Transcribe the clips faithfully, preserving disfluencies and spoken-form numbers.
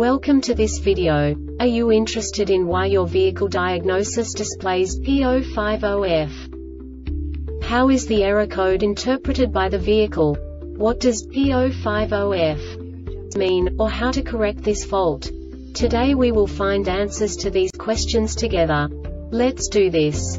Welcome to this video. Are you interested in why your vehicle diagnosis displays P zero five zero F? How is the error code interpreted by the vehicle? What does P zero five zero F mean, or how to correct this fault? Today we will find answers to these questions together. Let's do this.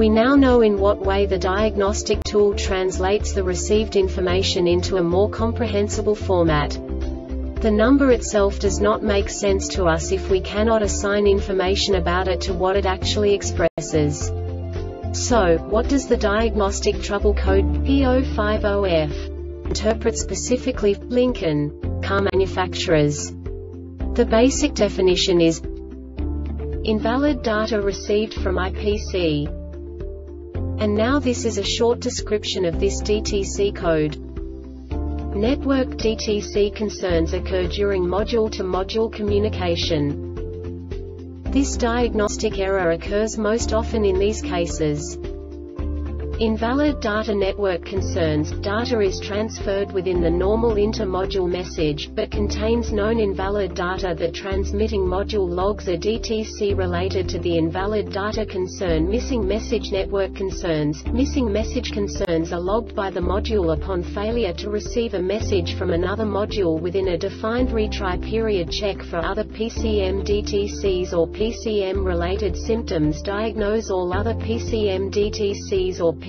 We now know in what way the diagnostic tool translates the received information into a more comprehensible format. The number itself does not make sense to us if we cannot assign information about it to what it actually expresses. So, what does the diagnostic trouble code P zero five zero F interpret specifically for Lincoln car manufacturers? The basic definition is invalid data received from I P C. And now this is a short description of this D T C code. Network D T C concerns occur during module-to-module communication. This diagnostic error occurs most often in these cases. Invalid data network concerns – data is transferred within the normal inter-module message, but contains known invalid data. The transmitting module logs a D T C related to the invalid data concern. Missing message network concerns – missing message concerns are logged by the module upon failure to receive a message from another module within a defined retry period. Check for other P C M D T Cs or P C M-related symptoms. Diagnose all other P C M D T Cs or P C M